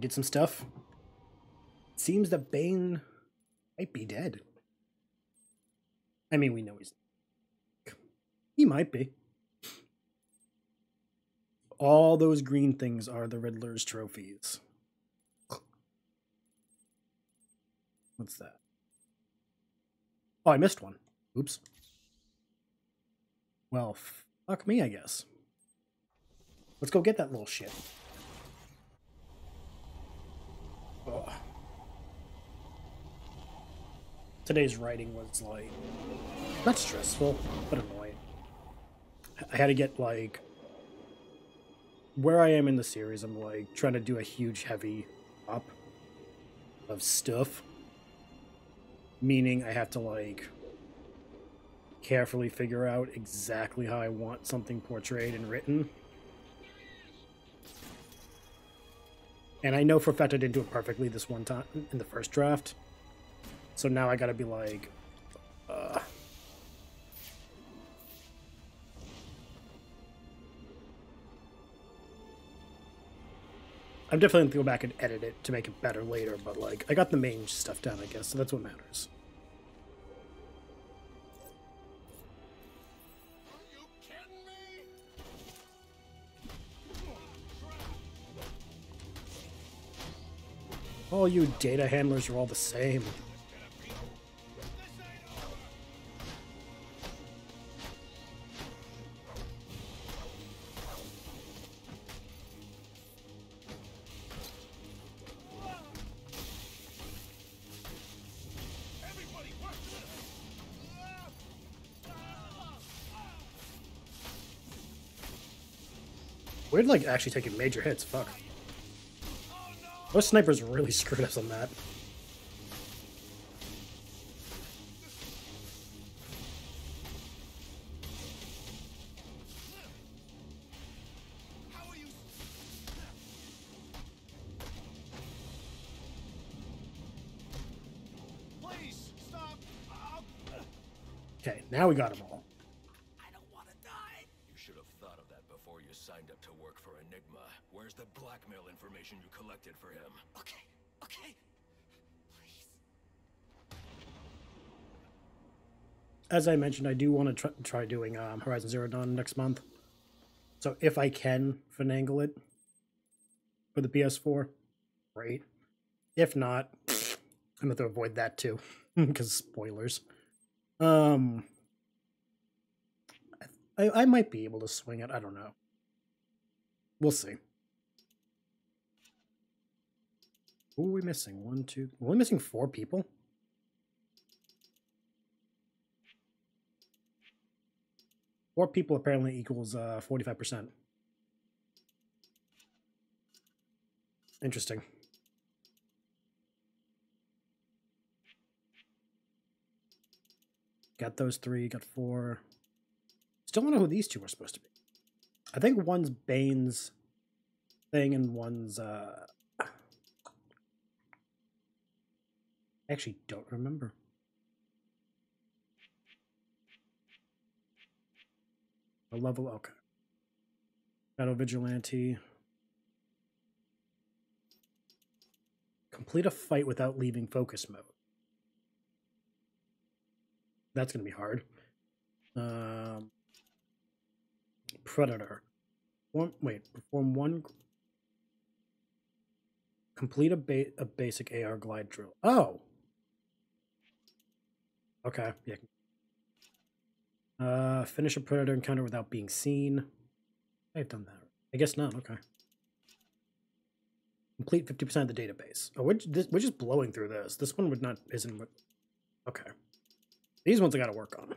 We did some stuff. It seems that Bane might be dead. I mean, we know he's... He might be. All those green things are the Riddler's trophies. What's that? Oh, I missed one. Oops. Well, fuck me, I guess. Let's go get that little shit. Ugh. Today's writing was, like, not stressful, but annoying. I had to get, like, where I am in the series, I'm, like, trying to do a huge, heavy up of stuff. Meaning I have to, like, carefully figure out exactly how I want something portrayed and written. And I know for a fact I didn't do it perfectly this one time in the first draft. So now I gotta be like, I'm definitely going to go back and edit it to make it better later, but, like, I got the main stuff done, I guess, so that's what matters. Are you kidding me? All you data handlers are all the same. We're, like, actually taking major hits, fuck. Those snipers really screwed us on that. Please stop. Okay, now we got them all. As I mentioned, I do want to try doing Horizon Zero Dawn next month. So if I can finagle it for the PS4, great. If not, I'm going to avoid that too, because spoilers. I might be able to swing it. I don't know. We'll see. Who are we missing? One, two... We're missing four people? Four people apparently equals 45%. Interesting. Got those three, got four. Still don't know who these two are supposed to be. I think one's Bane's thing and one's... I actually don't remember. A level, okay. Battle Vigilante. Complete a fight without leaving focus mode. That's going to be hard. Predator. Perform one. Complete a basic AR glide drill. Oh! Okay, yeah. Finish a predator encounter without being seen. I've done that. I guess not. Okay. Complete 50% of the database. Oh, we're just blowing through this. This one would not isn't what. Okay. These ones I gotta work on.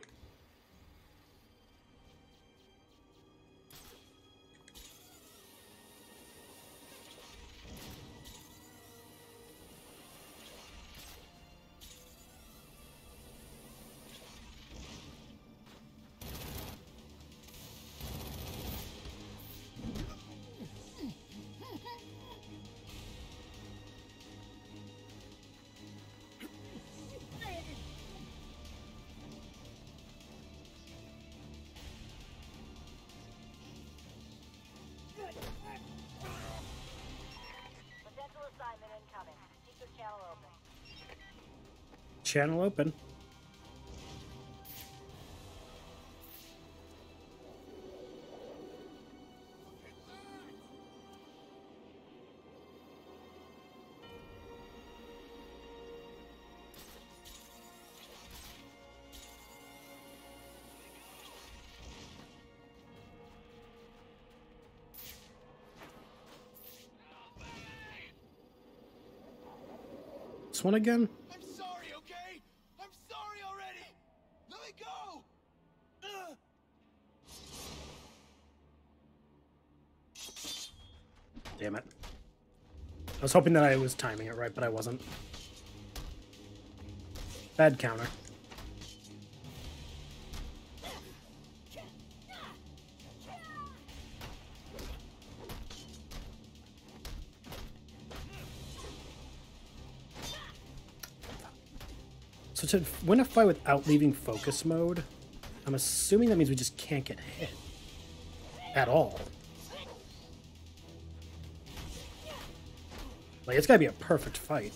incoming. Secret channel open. Channel open. One again? I'm sorry, okay? I'm sorry already! Let me go! Damn it. I was hoping that I was timing it right, but I wasn't. Bad counter. So to win a fight without leaving focus mode, I'm assuming that means we just can't get hit at all. Like, it's gotta be a perfect fight.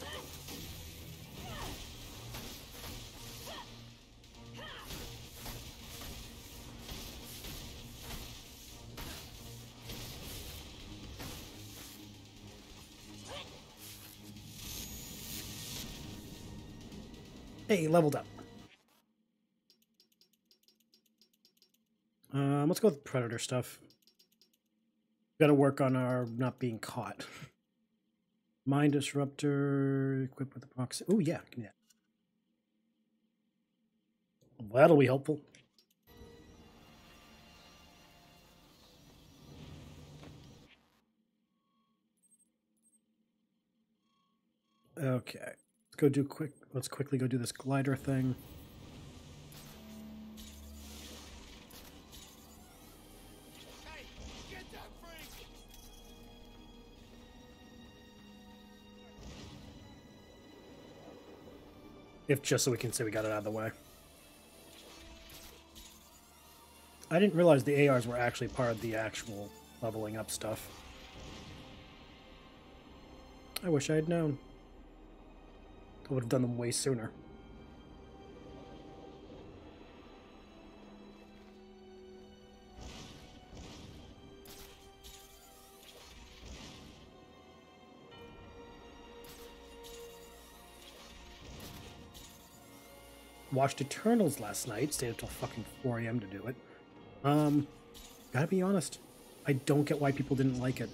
Hey, leveled up. Let's go with predator stuff. Got to work on our not being caught. Mind disruptor, equipped with the proxy. Oh yeah, give me that. Well, that'll be helpful. Okay, let's go do quick. Let's quickly go do this glider thing. Hey, get that freak! If just so we can say we got it out of the way. I didn't realize the ARs were actually part of the actual leveling up stuff. I wish I had known. I would have done them way sooner. Watched Eternals last night, stayed up till fucking 4 a.m. to do it. Gotta be honest, I don't get why people didn't like it.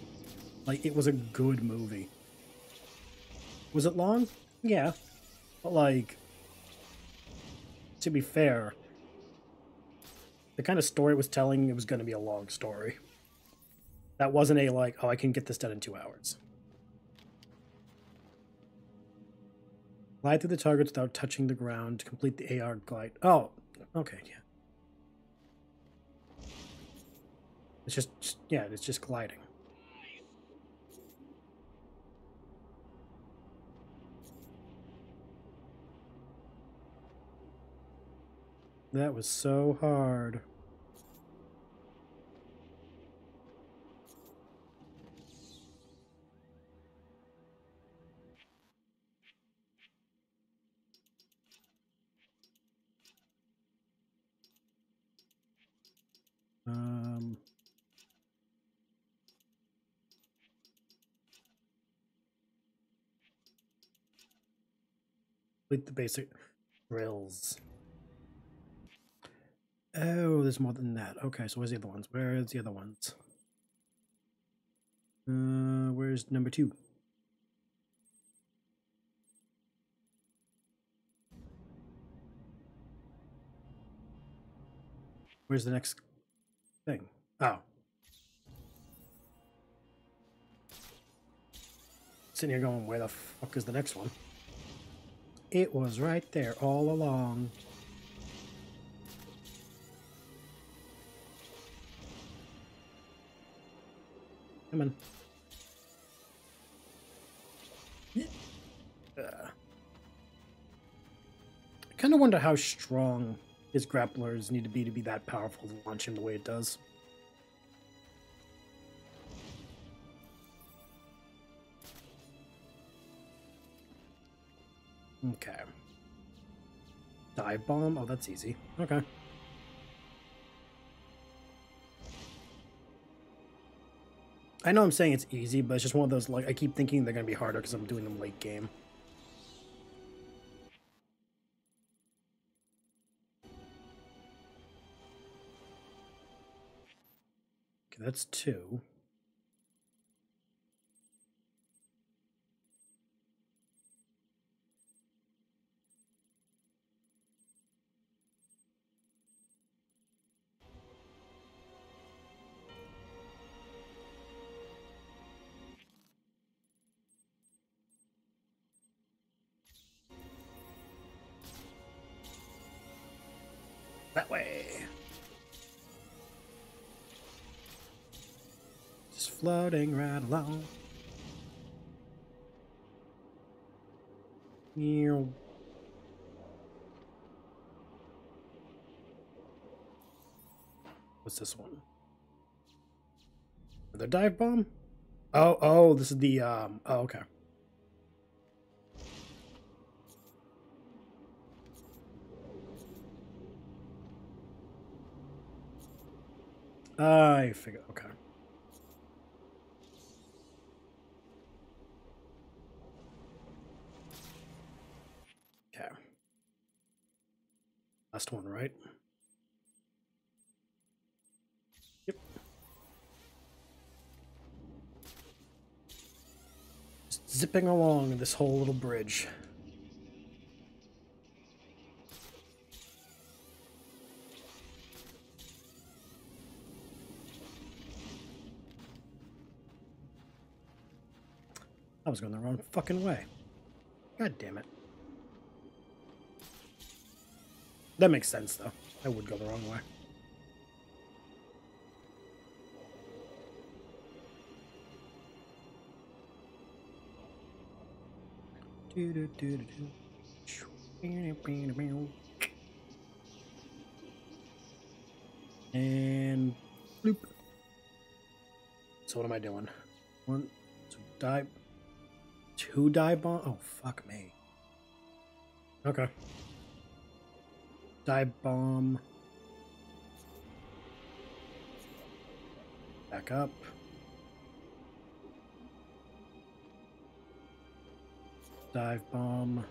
Like, it was a good movie. Was it long? Yeah, but like, to be fair, the kind of story it was telling, it was going to be a long story. That wasn't a like, oh, I can get this done in 2 hours. Glide through the targets without touching the ground to complete the AR glide. Oh, okay, yeah. It's just, yeah, it's just gliding. That was so hard. With the basic drills. Oh, there's more than that. Okay, so where's the other ones? Where's the other ones? Where's number 2? Where's the next thing? Oh. Sitting here going, where the fuck is the next one? It was right there all along. Come on. I kind of wonder how strong his grapplers need to be that powerful to launch him the way it does. Okay. Dive bomb? Oh, that's easy. Okay. I know I'm saying it's easy, but it's just one of those, like, I keep thinking they're going to be harder because I'm doing them late game. Okay, that's two. That way. Just floating right along. Meow. What's this one? Another dive bomb? Oh, this is the oh, okay. I figure, okay. Okay. Last one, right? Yep. Just zipping along this whole little bridge. I was going the wrong fucking way. God damn it. That makes sense, though. I would go the wrong way. And bloop. So what am I doing? One, two, dive. Two dive bomb? Oh, fuck me. Okay. Dive bomb. Back up. Dive bomb.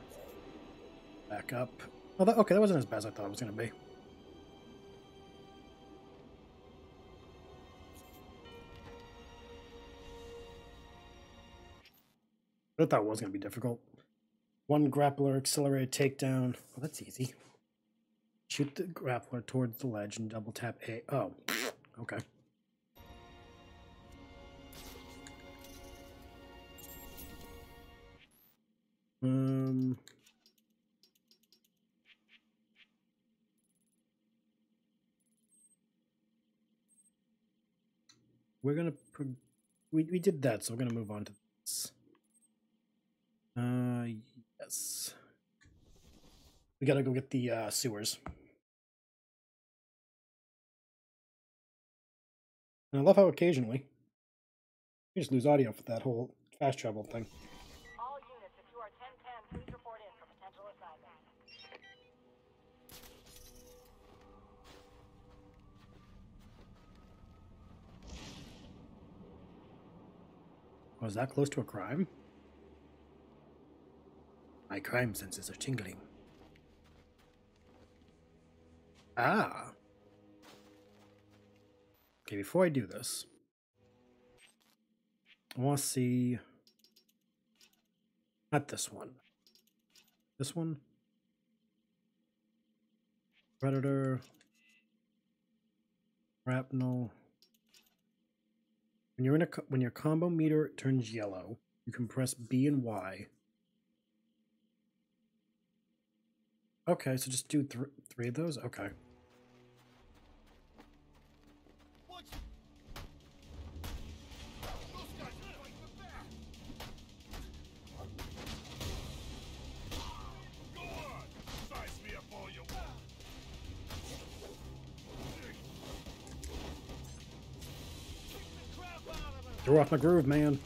Back up. Oh, that, okay, that wasn't as bad as I thought it was going to be. I thought it was going to be difficult. One grappler, accelerated takedown. Oh, that's easy. Shoot the grappler towards the ledge and double tap A. Oh, okay. We're going to... We did that, so we're going to move on to this. Yes. We gotta go get the sewers. And I love how occasionally you just lose audio for that whole fast travel thing. All units, if you are 1010, please report in for potential assignment. Was that close to a crime? My crime senses are tingling. Ah. Okay, before I do this, I want to see... Not this one. This one? Predator. Rapnel. When your combo meter turns yellow, you can press B and Y. Okay, so just do three of those? Okay. You're off my groove, man.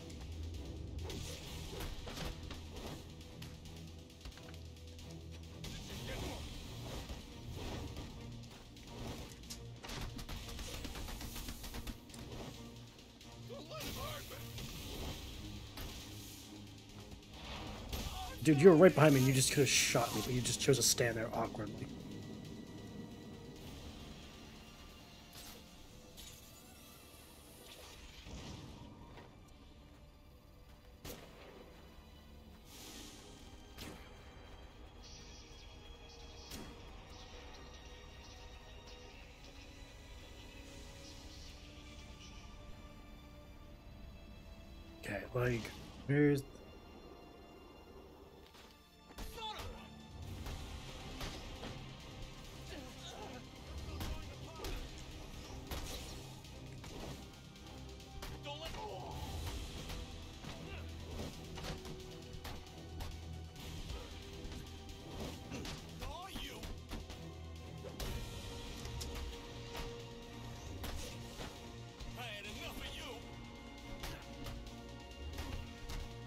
Dude, you were right behind me and you just could have shot me, but you just chose to stand there awkwardly. Okay, like, where's...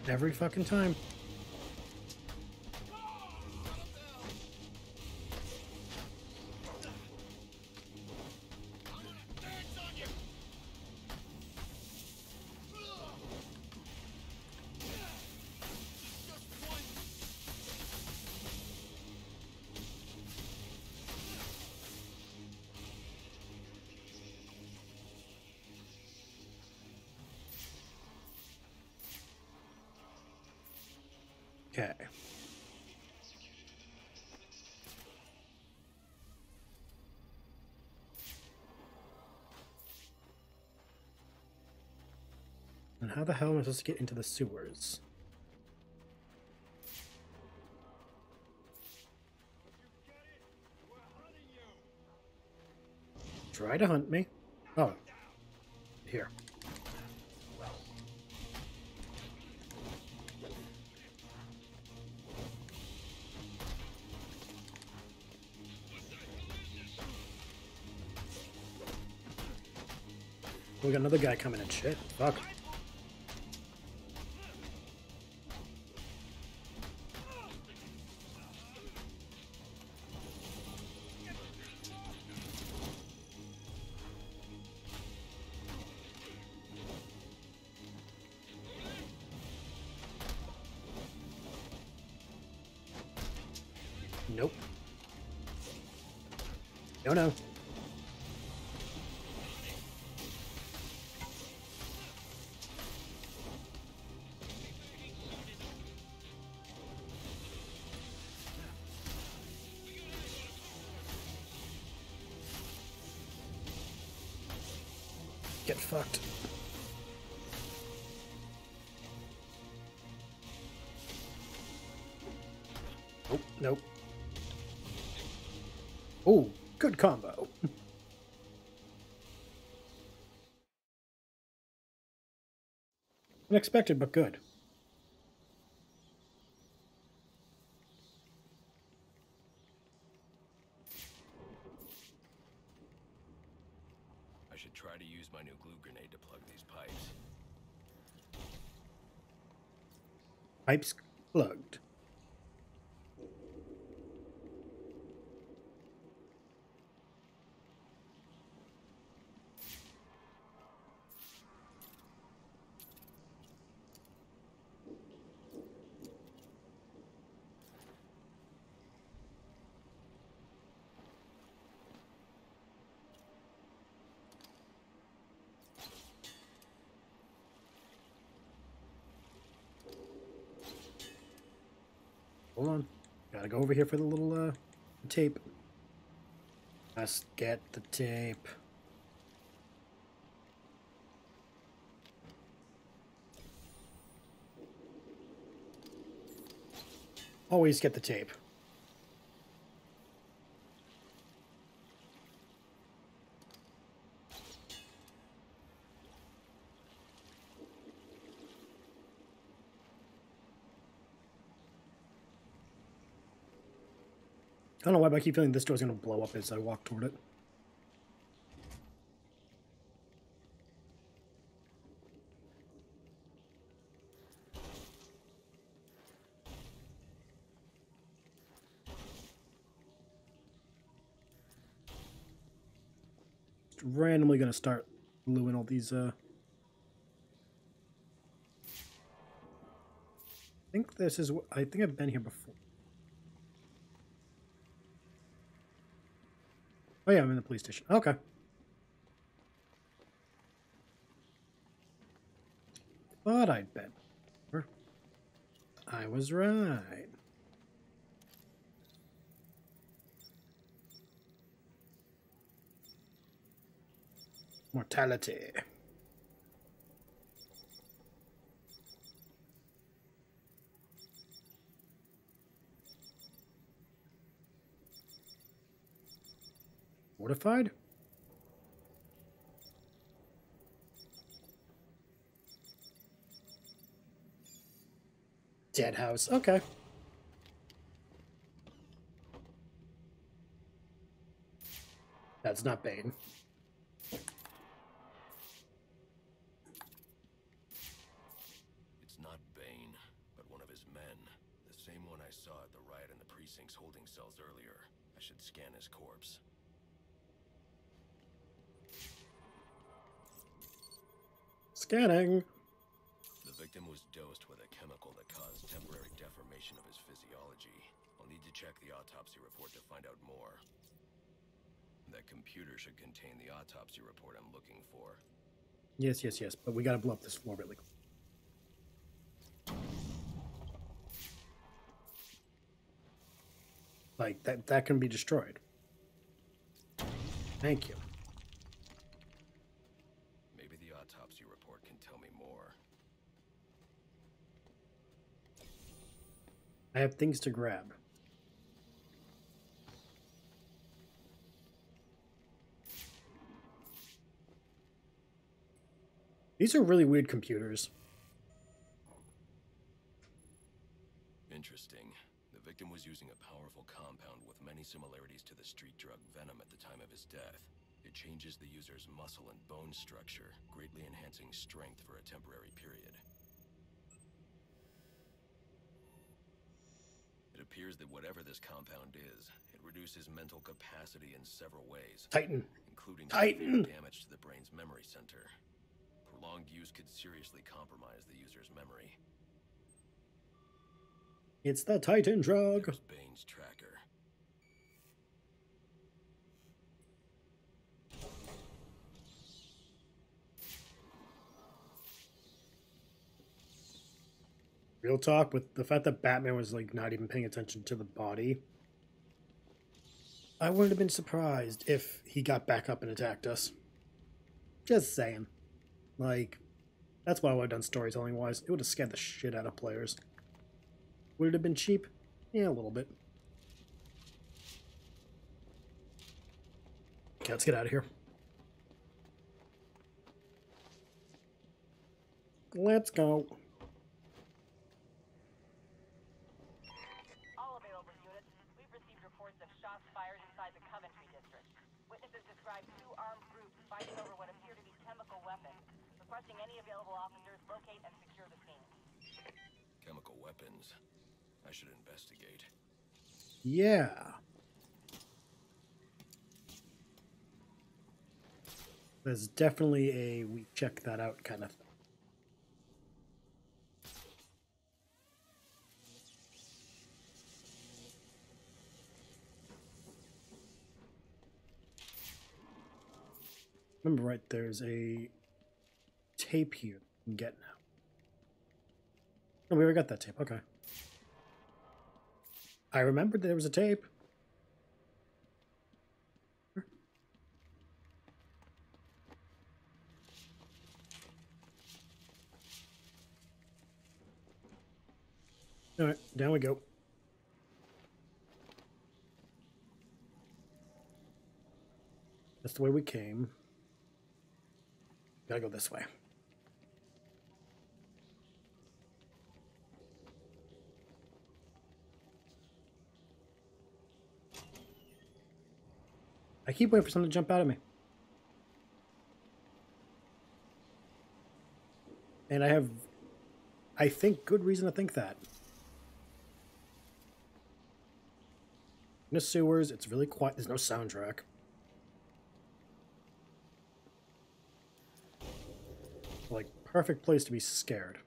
Every fucking time. Okay. And how the hell am I supposed to get into the sewers? Try to hunt me. Oh. Here. We got another guy coming and shit. Fuck. Nope. No, no. Get fucked. Oh, nope. Oh, good combo. Unexpected, but good. Pipes plugged. Hold on, gotta go over here for the little tape. Let's get the tape. Always get the tape. I don't know why, but I keep feeling this door's gonna blow up as I walk toward it. Just randomly gonna start gluing all these think this is... I think I've been here before. Oh yeah, I'm in the police station. Okay. Thought I'd been. I was right. Mortality. Fortified? Dead house. Okay. That's not Bane. It's not Bane, but one of his men. The same one I saw at the riot in the precinct's holding cells earlier. I should scan his corpse. Scanning. The victim was dosed with a chemical that caused temporary deformation of his physiology. I'll need to check the autopsy report to find out more. That computer should contain the autopsy report I'm looking for. Yes, yes, yes, but we gotta blow up this floor really quick. Like, that can be destroyed. Thank you. Maybe the autopsy report can tell me more. I have things to grab. These are really weird computers. Interesting. The victim was using a powerful compound with many similarities to the street drug venom at the time of his death. It changes the user's muscle and bone structure, greatly enhancing strength for a temporary period. It appears that whatever this compound is, it reduces mental capacity in several ways. Titan. Including severe damage to the brain's memory center. Prolonged use could seriously compromise the user's memory. It's the Titan drug. There's Bane's tracker. Real talk, with the fact that Batman was like not even paying attention to the body, I wouldn't have been surprised if he got back up and attacked us. Just saying. Like, that's why I would have done storytelling wise. It would have scared the shit out of players. Would it have been cheap? Yeah, a little bit. Okay, let's get out of here. Let's go. I should investigate. Yeah. There's definitely a we check that out kind of thing. Remember, right, there's a tape here you can get now. Oh, we already got that tape. Okay. I remembered there was a tape. All right, down we go. That's the way we came. Gotta go this way. I keep waiting for something to jump out at me. And I have, I think, good reason to think that. In the sewers, it's really quiet. There's no soundtrack. Like, perfect place to be scared.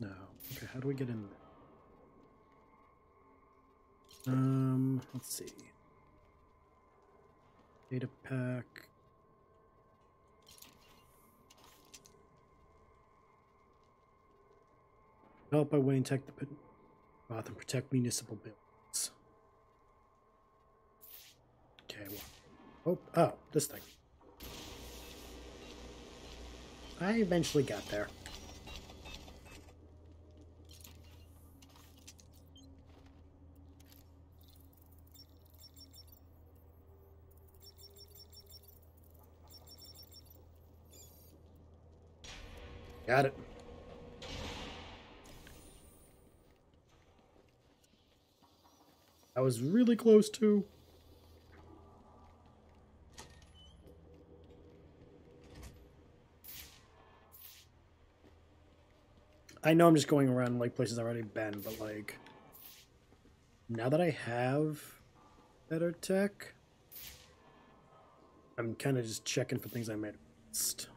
No. Okay, how do we get in there? Let's see. Data pack. Developed by Wayne Tech to Gotham protect municipal buildings. Okay, well. Oh, this thing. I eventually got there. Got it. I was really close to. I know I'm just going around like places I've already been, but like now that I have better tech, I'm kind of just checking for things I might have missed.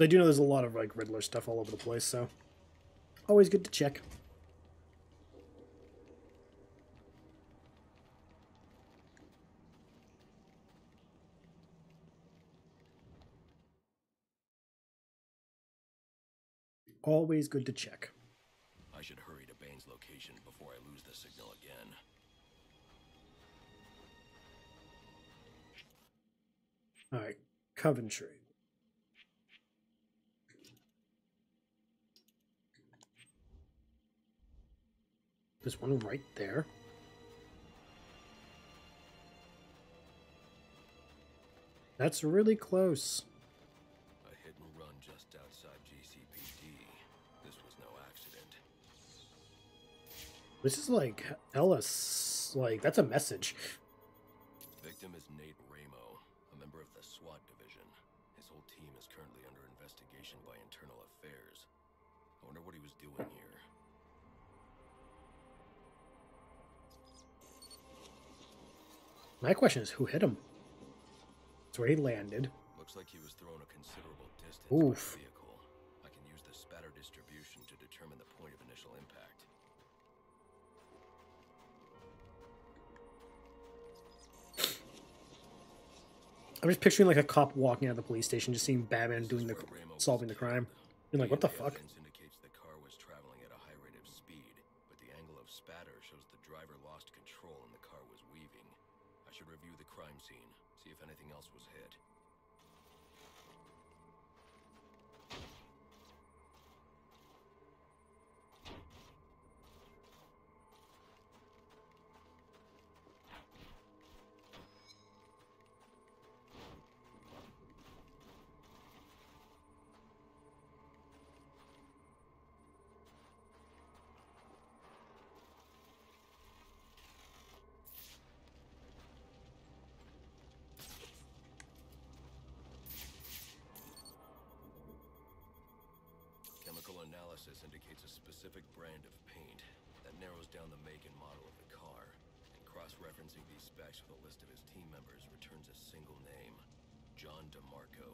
I do know there's a lot of like Riddler stuff all over the place, so always good to check. Always good to check. I should hurry to Bane's location before I lose the signal again. All right, Coventry. There's one right there. That's really close. A hit and run just outside GCPD. This was no accident. This is like Ellis. Like, that's a message. Victim is Nate Ramo, a member of the SWAT division. His whole team is currently under investigation by internal affairs. I wonder what he was doing here. My question is, who hit him? That's where he landed. Looks like he was thrown a considerable distance by the vehicle. I can use the spatter distribution to determine the point of initial impact. I'm just picturing like a cop walking out of the police station, just seeing Batman doing the solving the crime, and like, what the fuck? Indicates the car was traveling at a high rate of speed, but the angle of spatter shows the driver lost control and the car was weaving. I should review the crime scene, see if anything else was hit. Analysis indicates a specific brand of paint that narrows down the make and model of the car, and cross-referencing these specs with a list of his team members returns a single name, John DeMarco.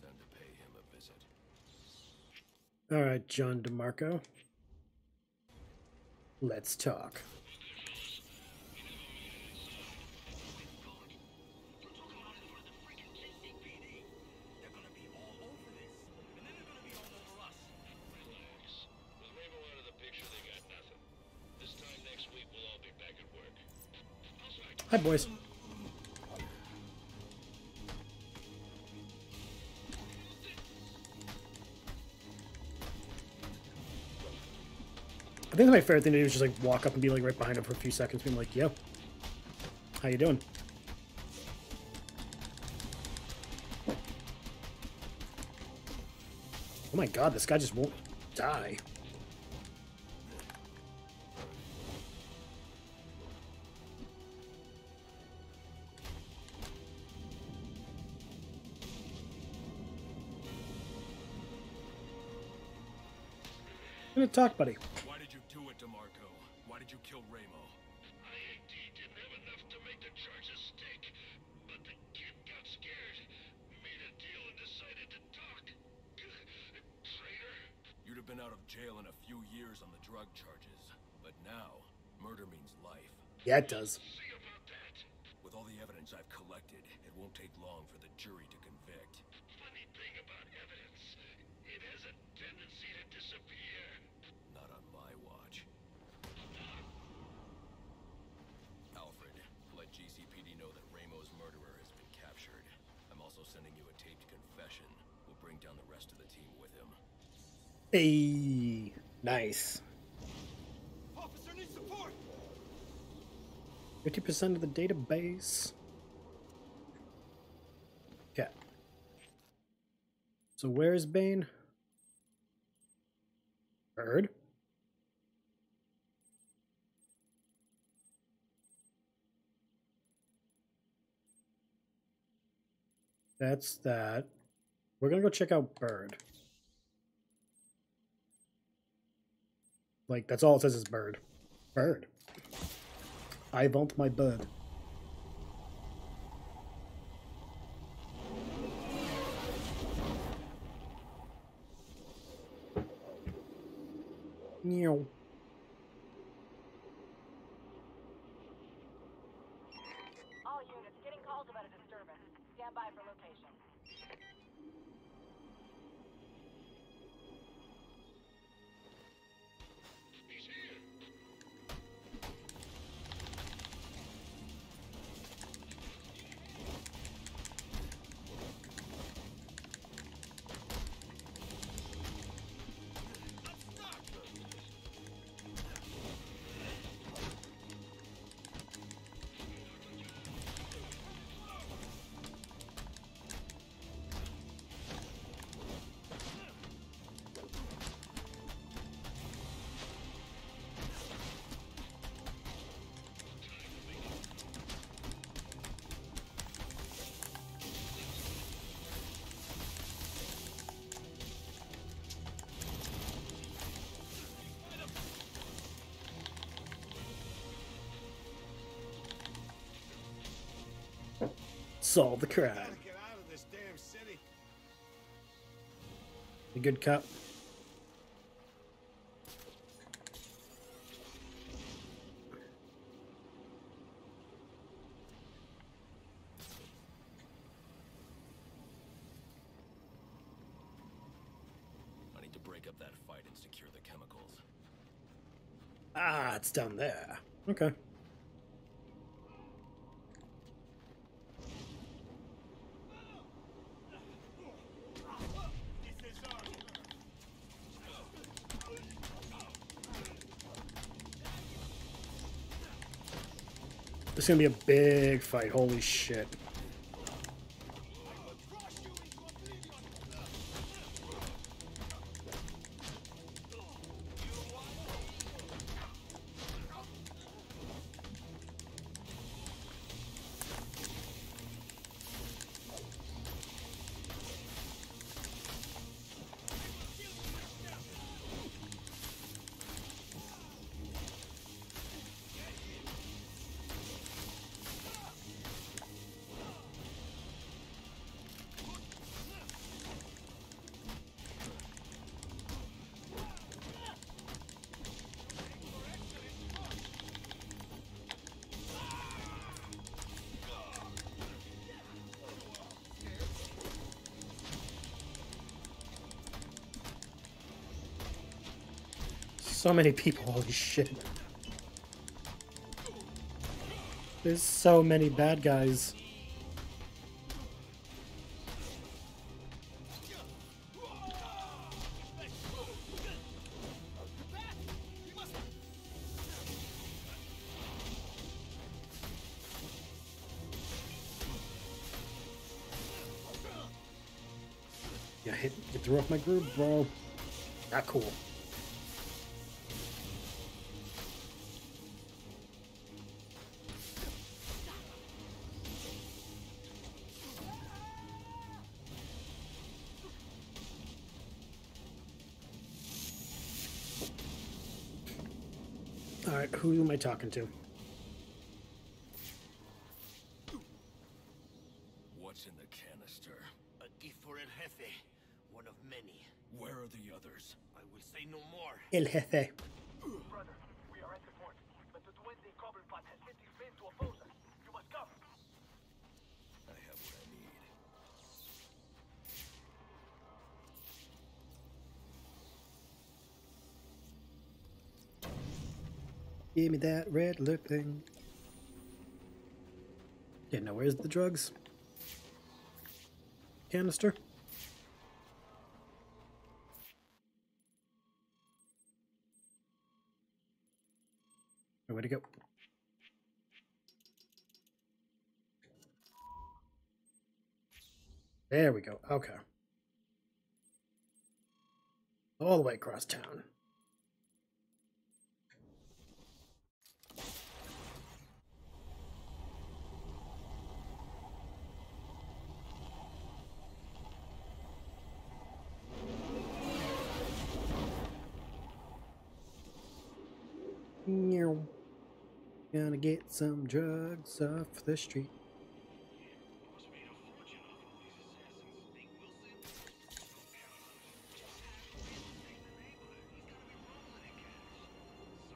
Time to pay him a visit. All right, John DeMarco. Let's talk. Hi, boys. I think my favorite thing to do is just like walk up and be like right behind him for a few seconds, being like, "Yo, how you doing?" Oh my God, this guy just won't die. Talk, buddy. Why did you do it, DeMarco? Why did you kill Ramo? I.A.D. didn't have enough to make the charges stick, but the kid got scared, made a deal, and decided to have been out of jail in a few years on the drug charges, but now murder means life. Yeah, it does. See about that. With all the evidence I've collected, it won't take long for the jury to convict. Funny thing about evidence, it has a tendency to disappear. Not on my watch. Alfred, let GCPD know that Ramo's murderer has been captured. I'm also sending you a taped confession. We'll bring down the rest of the team with him. Hey, nice. 50% of the database. Okay. So where is Bane? Bird? That's that. We're gonna go check out Bird. Like, that's all it says is Bird. Bird. I want my bird. Meow. All units getting calls about a disturbance. Stand by for location. Solve the crime. Gotta get out of this damn city. A good cop. I need to break up that fight and secure the chemicals. Ah, it's down there. Okay. It's gonna be a big fight, holy shit. So many people, holy shit. There's so many bad guys. Yeah, you threw off my groove, bro. Not cool. Who am I talking to? What's in the canister? A D for El Jefe. What one of many. Where are the others? I will say no more. El Jefe. Brother, we are at the fort, but the Duende Goblin Bot has sent his men to oppose us. You must come. I have what I need. Give me that red lip thing. Yeah, now where's the drugs? Canister. Way to go. There we go. Okay. All the way across town. Gonna get some drugs off the street.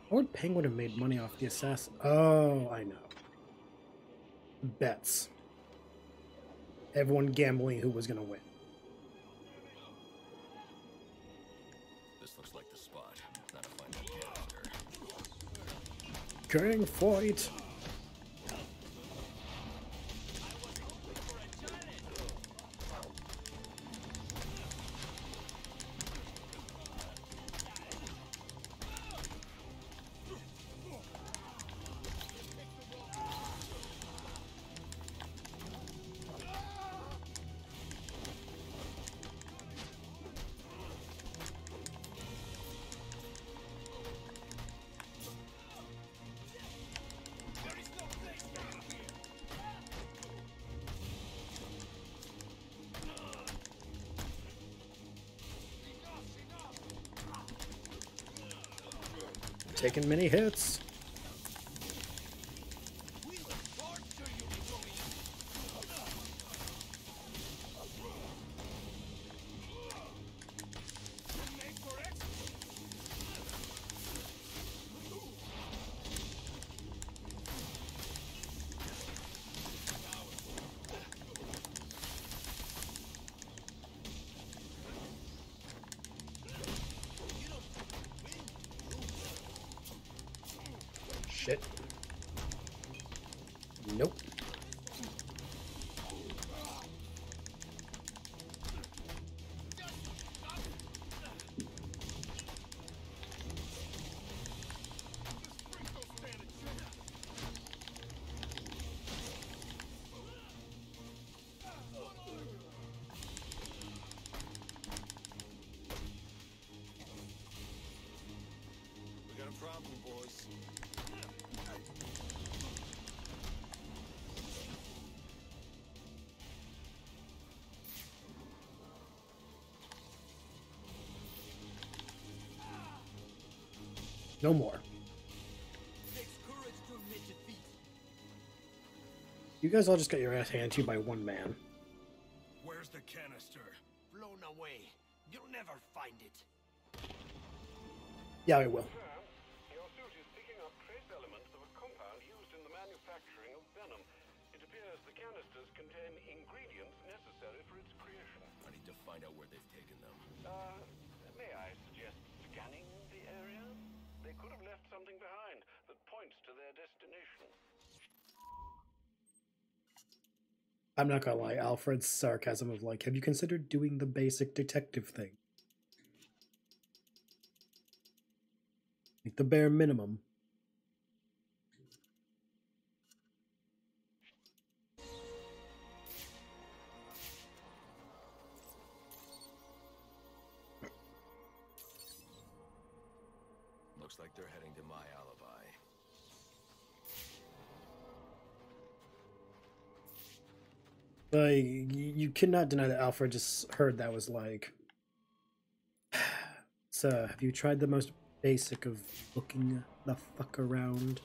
How would Penguin have made money off the assassin? Oh, I know. Bets. Everyone gambling who was gonna win. This looks like the spot. Not a final answer. Going for it. Taking many hits. Nope. We got a problem, boys. No more. You guys all just got your ass handed to you by one man. Where's the canister? Blown away. You'll never find it. Yeah, I will. Your suit is picking up trace elements of a compound used in the manufacturing of venom. It appears the canisters contain ingredients necessary for its creation. I need to find out where they've taken them. May I suggest scanning the area? They could have left something behind that points to their destination. I'm not gonna lie, Alfred's sarcasm of like, have you considered doing the basic detective thing? Like the bare minimum. Like they're heading to my alibi. Like, you cannot deny that Alfred just heard that was like, so have you tried the most basic of looking the fuck around?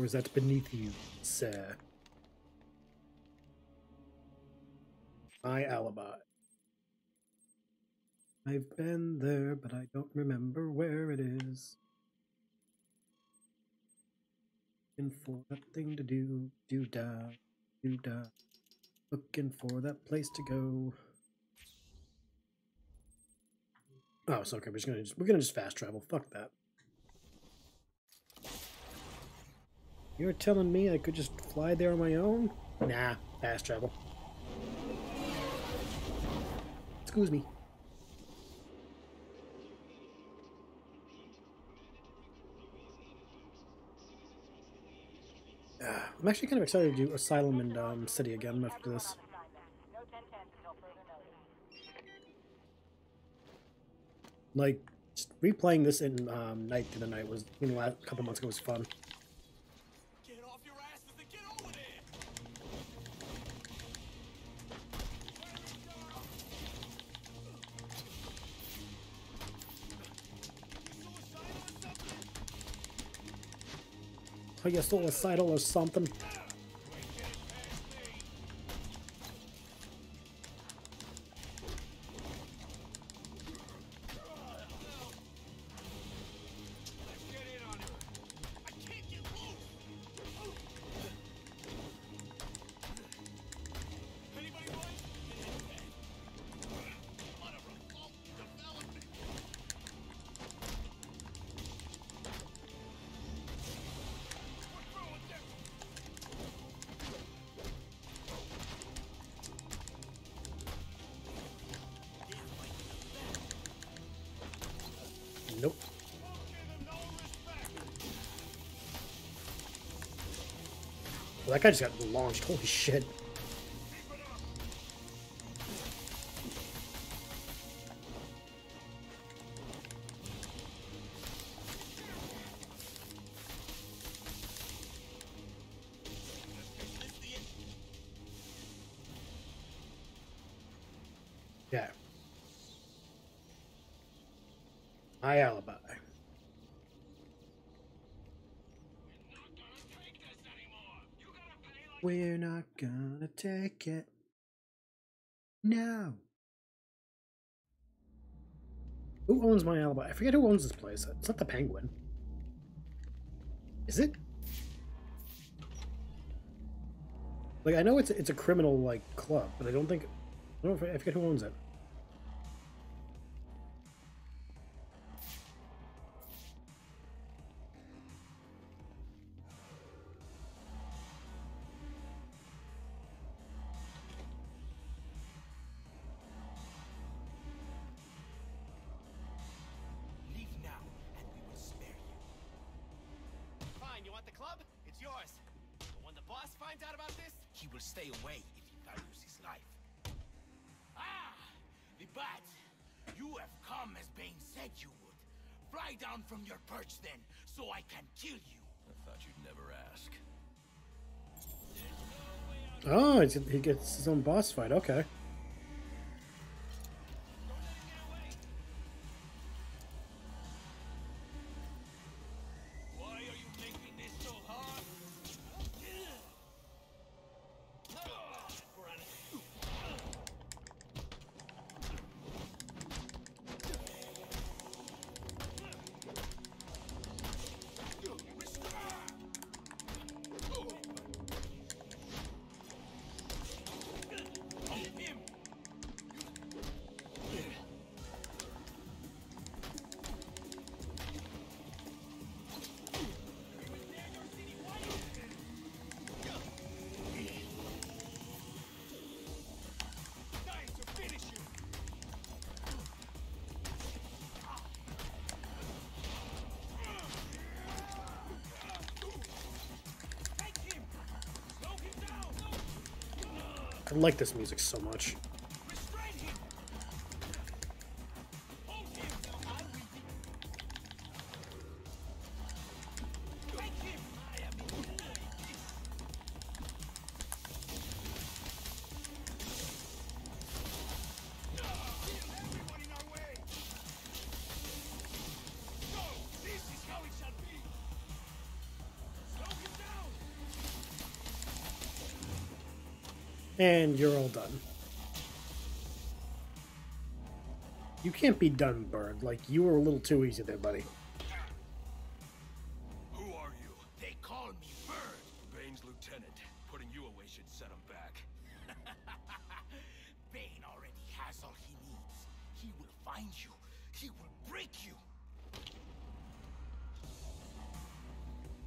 Or is that beneath you, sir? My alibi. I've been there, but I don't remember where it is. Looking for that thing to do, do-da. Looking for that place to go. Oh, it's okay. We're gonna just fast travel. Fuck that. You're telling me I could just fly there on my own? Nah, fast travel. Excuse me. I'm actually kind of excited to do Asylum and City again after this. Like, just replaying this in Night Through the Night was, you know, a couple months ago was fun. Get off your asses and get over there! Are you suicidal or something? Nope. Well, that guy just got launched. Holy shit. Take it now. Who owns my alibi? I forget who owns this place. It's not the Penguin, is it? Like, I know it's a criminal like club, but I don't think I forget who owns it. Oh, he gets his own boss fight, okay. Why are you making this so hard? I like this music so much. And you're all done. You can't be done, Bird. Like, you were a little too easy there, buddy. Who are you? They call me Bird. Bane's lieutenant. Putting you away should set him back. Bane already has all he needs. He will find you. He will break you.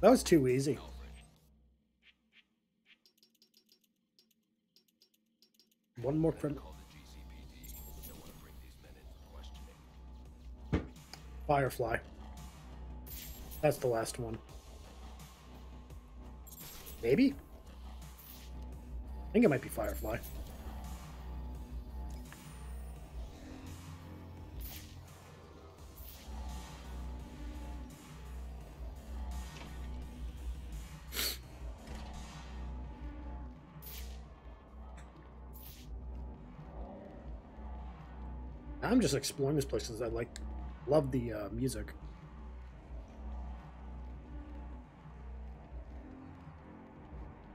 That was too easy. One more criminal. Firefly. That's the last one. Maybe? I think it might be Firefly. I'm just exploring this place because I like love the music.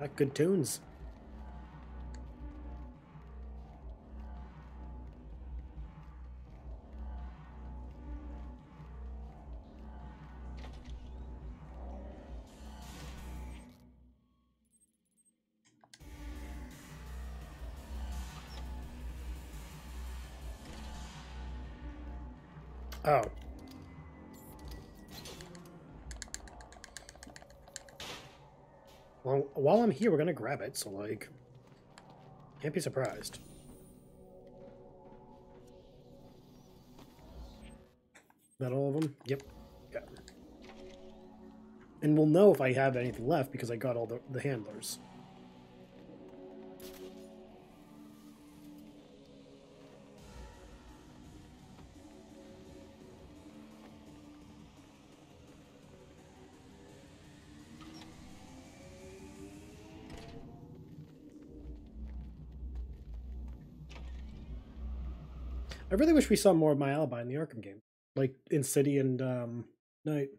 Got good tunes. Oh. Well, while I'm here, we're gonna grab it, so, like, can't be surprised. Is that all of them? Yep. Yeah. And we'll know if I have anything left because I got all the handlers. I really wish we saw more of my alibi in the Arkham game, like in City and Night.